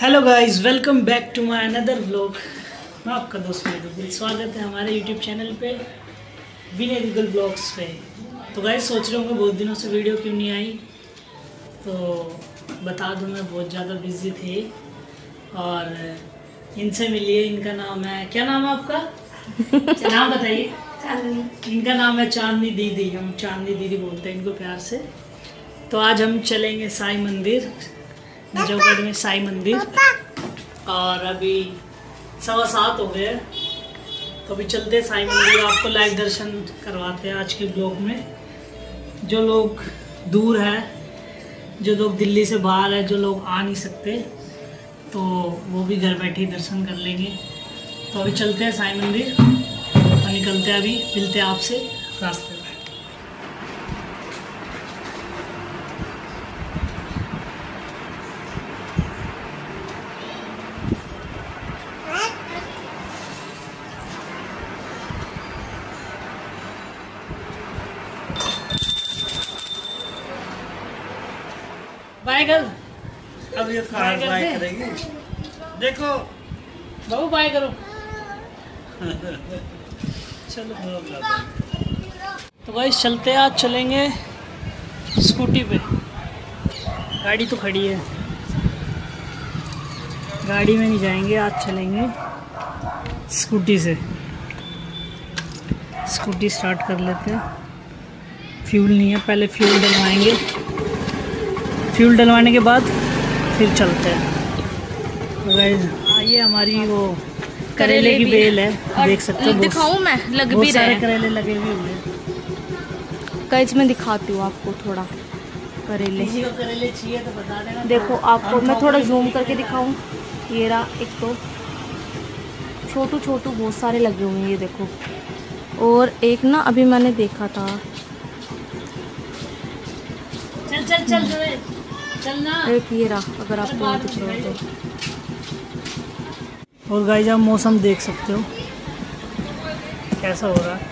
Hello guys, welcome back to my another vlog. मैं आपका दोस्त विनेगल, स्वागत है हमारे यूट्यूब चैनल पे विनेगल ब्लॉग्स पे। तो गाइस सोच रहे होंगे बहुत दिनों से वीडियो क्यों नहीं आई, तो बता दूं मैं बहुत ज़्यादा बिजी थी। और इनसे मिलिए, इनका नाम है, क्या नाम है आपका? नाम बताइए। चांदनी। इनका नाम है चांदनी दीदी, हम चांदनी दीदी बोलते हैं इनको प्यार से। तो आज हम चलेंगे साई मंदिर, जौगढ़ में साई मंदिर। और अभी 7:15 हो गए, तो अभी चलते साई मंदिर, आपको लाइव दर्शन करवाते हैं आज के ब्लॉग में। जो लोग दूर है, जो लोग दिल्ली से बाहर है, जो लोग आ नहीं सकते, तो वो भी घर बैठे ही दर्शन कर लेंगे। तो अभी चलते हैं साई मंदिर और निकलते हैं, अभी मिलते हैं आपसे रास्ते में। अब ये करेंगे, देखो बाबू बाय करो। चलो तो भाई चलते हैं, आज चलेंगे स्कूटी पे। गाड़ी तो खड़ी है, गाड़ी में नहीं जाएंगे, आज चलेंगे स्कूटी से। स्कूटी स्टार्ट कर लेते हैं, फ्यूल नहीं है, पहले फ्यूल डलवाएंगे। फ्यूल डलवाने के बाद फिर चलते हैं। तो गाइस ये हमारी वो करेले की बेल है, देख सकते हो। दिखाऊं मैं, लग भी रहे हैं करेले, लगे भी होंगे। गाइस मैं दिखाती हूँ आपको थोड़ा करेले, किसी को करेले चाहिए तो बता देना। देखो आपको मैं थोड़ा जूम करके दिखाऊं, ये रहा एक, तो छोटू छोटू बहुत सारे लगे हुए हैं, ये देखो। और एक ना अभी मैंने देखा था, चल चल चल चलना। एक ये रहा, अगर आपको दिख रहा हो तो। और गाइस आप मौसम देख सकते हो कैसा हो रहा है,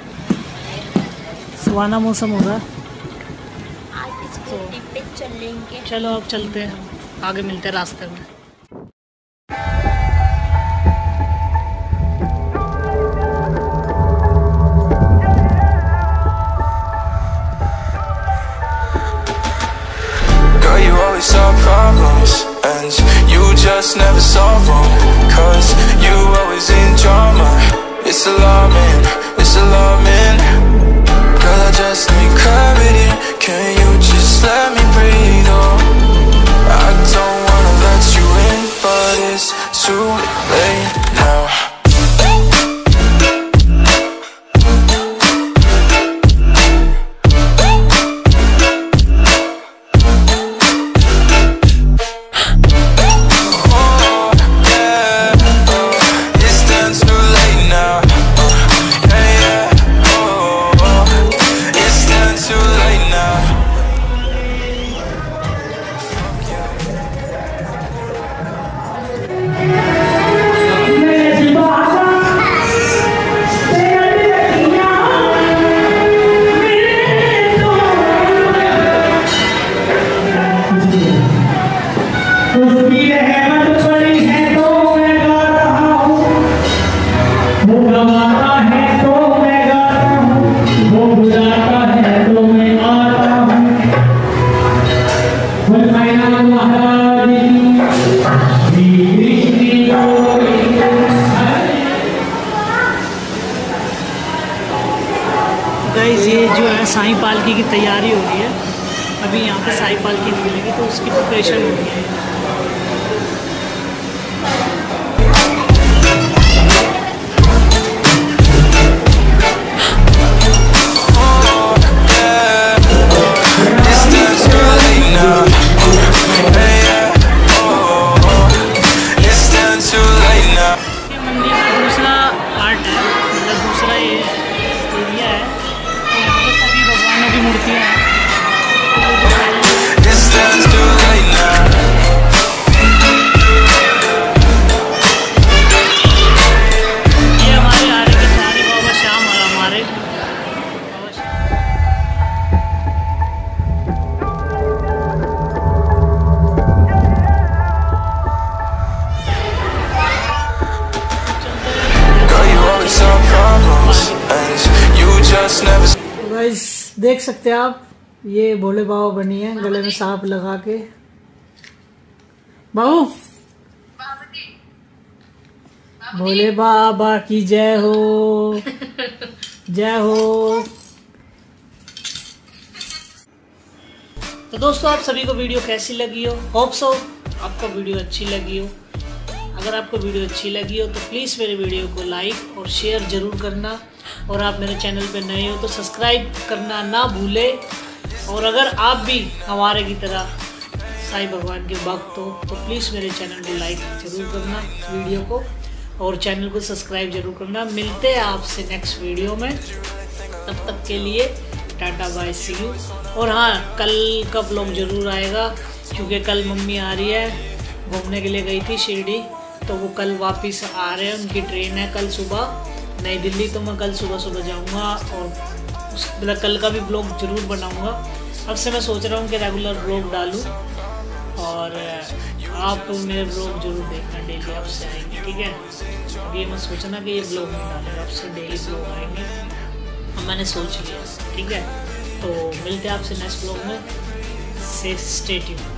सुहाना मौसम हो रहा है। चलो अब चलते हैं, आगे मिलते हैं रास्ते में। Solve problems and you just never solve them, 'cause you always in drama. It's alarming, it's alarming. Girl, I just need clarity. Can you just let me breathe? Oh, I don't wanna let you in, but it's too late now. Sai पालकी की तैयारी हो रही है, अभी यहाँ पे साईं पालकी निकलेगी, तो उसकी प्रिपरेशन हो रही है। मंदिर का दूसरा पार्ट है, मतलब दूसरा ये एरिया है, मूर्तियाँ हैं। देख सकते हैं आप, ये भोले बाबा बनी है गले में सांप लगा के। बाबू भोले बाबा की जय हो, जय हो। तो दोस्तों आप सभी को वीडियो कैसी लगी हो, होप सो आपको वीडियो अच्छी लगी हो। अगर आपको वीडियो अच्छी लगी हो तो प्लीज़ मेरे वीडियो को लाइक और शेयर ज़रूर करना, और आप मेरे चैनल पर नए हो तो सब्सक्राइब करना ना भूले। और अगर आप भी हमारे की तरह साईं भगवान के भक्त हो तो प्लीज़ मेरे चैनल को लाइक ज़रूर करना वीडियो को, और चैनल को सब्सक्राइब ज़रूर करना। मिलते हैं आपसे नेक्स्ट वीडियो में, तब तक के लिए टाटा बाय सी यू। और हाँ, कल का ब्लॉग ज़रूर आएगा क्योंकि कल मम्मी आ रही है, घूमने के लिए गई थी शिरडी, तो वो कल वापस आ रहे हैं, उनकी ट्रेन है कल सुबह नई दिल्ली। तो मैं कल सुबह सुबह जाऊँगा और उस कल का भी ब्लॉग ज़रूर बनाऊँगा। अब से मैं सोच रहा हूँ कि रेगुलर ब्लॉग डालूँ, और आप मेरे ब्लॉग जरूर देखना, डेली आप से आएंगे, ठीक है। अब ये मत सोचना कि ये ब्लॉग नहीं डालेगा, आप से डेली ब्लॉग आएंगे, अब मैंने सोच लिया, ठीक है। तो मिलते हैं आपसे नेक्स्ट ब्लॉग में, से स्टे ट्यून्ड।